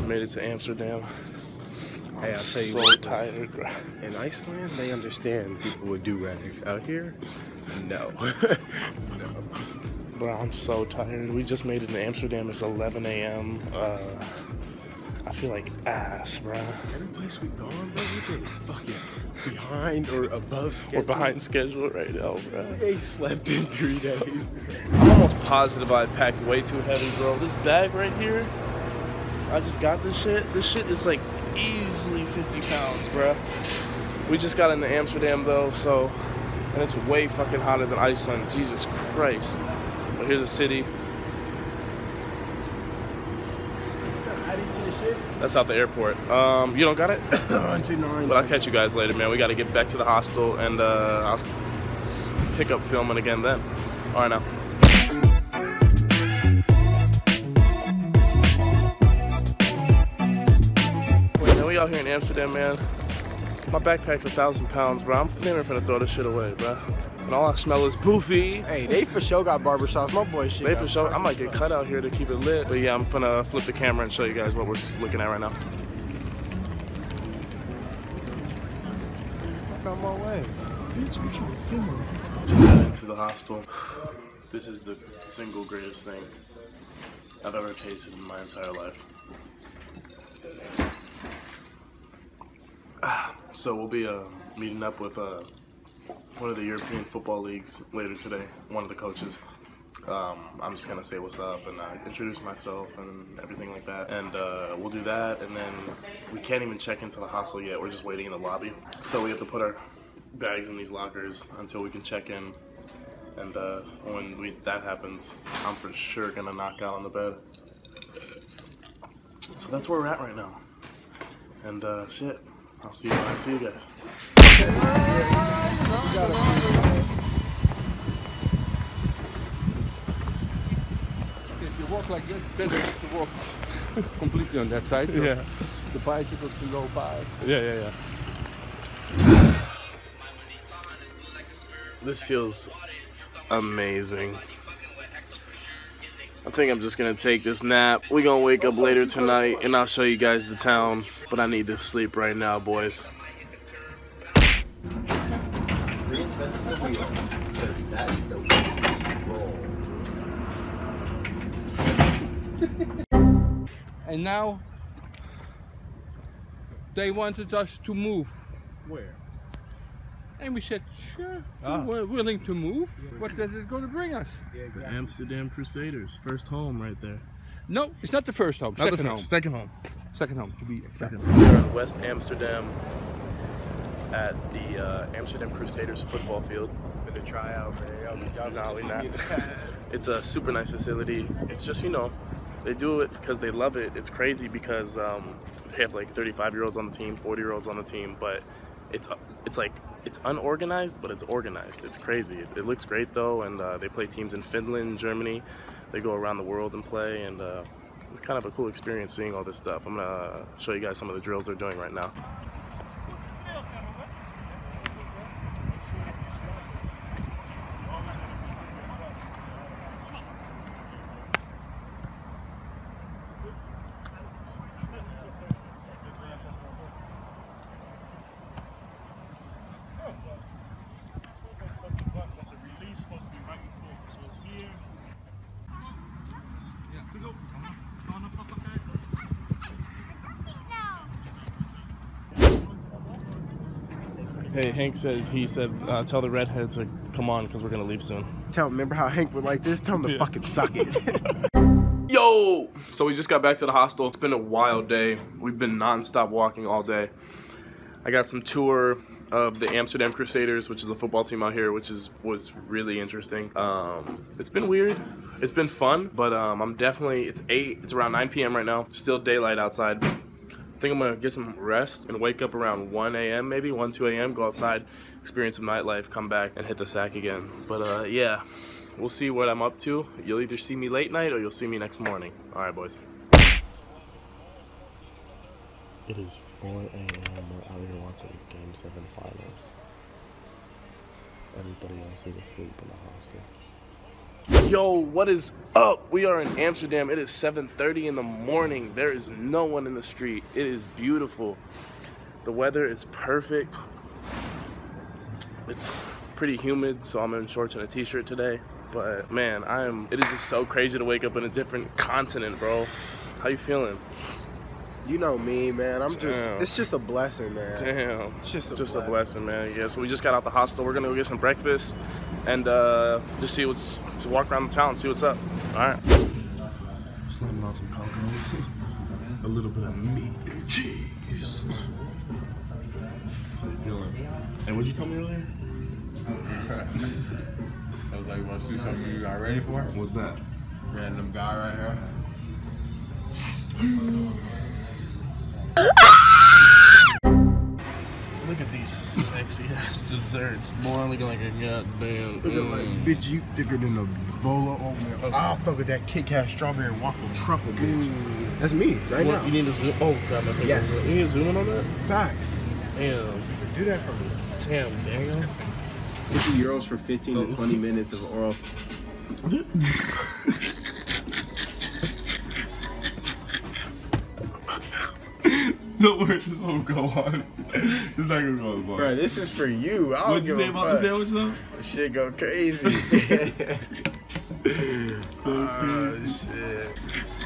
just made it to Amsterdam. Hey, I'll tell you so what, tired. In Iceland, they understand people with do-rags. Out here, no. No. Bro, I'm so tired. We just made it to Amsterdam. It's 11 a.m. I feel like ass, bro. Every place we've gone, bro, we've been fucking behind or above schedule. We're behind schedule right now, bro. They slept in 3 days. I'm almost positive I packed way too heavy, bro. This bag right here, I just got this shit. This shit is like easily 50 pounds, bro. We just got into Amsterdam, though, so... And it's way fucking hotter than Iceland. Jesus Christ. But here's a city. That's out the airport. You don't got it? But I'll catch you guys later, man. We got to get back to the hostel, and I'll pick up filming again then. All right, now. Now we out here in Amsterdam, man. My backpack's 1,000 pounds, bro. I'm never finna throw this shit away, bro. And all I smell is poofy. Hey, they for sure got barbershops. My boy shit. They for sure. I might get cut out here to keep it lit. But yeah, I'm finna flip the camera and show you guys what we're looking at right now. Fuck out my way. Bitch, I'm trying to film it. Just got into the hostel. This is the single greatest thing I've ever tasted in my entire life. So we'll be meeting up with one of the European football leagues later today, one of the coaches. I'm just gonna say what's up and introduce myself and everything like that, and we'll do that, and then we can't even check into the hostel yet. We're just waiting in the lobby, so we have to put our bags in these lockers until we can check in, and when that happens, I'm for sure gonna knock out on the bed. So that's where we're at right now, and shit. I'll see you when I see you guys. If you walk like this, better to walk completely on that side. So yeah. The bicycle can go by. Yeah, yeah, yeah. This feels amazing. I think I'm just gonna take this nap. We're gonna wake up later tonight and I'll show you guys the town, but I need to sleep right now, boys. And now they wanted us to move. Where? And we said, sure, we're willing to move. Yeah. What is it going to bring us? Yeah, exactly. The Amsterdam Crusaders, first home right there. No, it's not the first home. Not second home. Second home. Second home, to be exact. We're in West Amsterdam at the Amsterdam Crusaders football field. For the tryout, man. No, we're not. It's a super nice facility. It's just, you know, they do it because they love it. It's crazy because they have like 35-year-olds on the team, 40-year-olds on the team, but it's like, it's unorganized, but it's organized. It's crazy. It looks great, though, and they play teams in Finland, Germany. They go around the world and play, and it's kind of a cool experience seeing all this stuff. I'm going to show you guys some of the drills they're doing right now. Hey, Hank said, he said, tell the redhead to come on because we're going to leave soon. Tell him, remember how Hank would like this? Tell him to fucking suck it. Yo! So we just got back to the hostel. It's been a wild day. We've been non-stop walking all day. I got some tour of the Amsterdam Crusaders, which is a football team out here, which was really interesting. It's been weird. It's been fun, but I'm definitely, it's around 9 p.m. right now. It's still daylight outside. I think I'm gonna get some rest and wake up around 1 a.m. maybe, 1, 2 a.m., go outside, experience some nightlife, come back and hit the sack again. But yeah, we'll see what I'm up to. You'll either see me late night or you'll see me next morning. All right, boys. It is 4 a.m. We're out here watching Game 7 finals. Everybody else is asleep in the hospital. Yo, what is up? We are in Amsterdam. It is 7:30 in the morning. There is no one in the street. It is beautiful. The weather is perfect. It's pretty humid, so I'm in shorts and a t-shirt today. But man, it is just so crazy to wake up in a different continent, bro. How you feeling? You know me, man. It's just a blessing, man. Damn. It's just a blessing, man. Yeah, so we just got out the hostel. We're gonna go get some breakfast and just see what's, just walk around the town, see what's up. All right. Slamming on some cockles, a little bit of meat and cheese. How you feeling? Hey, what'd you tell me earlier? I was like, wanna see something you got ready for? What's that? Random guy right here. Look at these sexy ass desserts. Boy, I'm looking like a goddamn. Look at like, bitch, you thicker than a bowl of oatmeal. Okay. I'll fuck with that Kit Kat strawberry waffle truffle, bitch. Ooh. That's me, right now. You need to zoom. Oh, God, my yes. You need to zoom in on that? Facts. Damn. Do that for me. Damn, Daniel. €50 for 15 to 20 minutes of oral. Don't worry, this won't go on. This is not gonna go on. Bro, this is for you. What'd you say about the sandwich though? Shit go crazy. Oh, shit.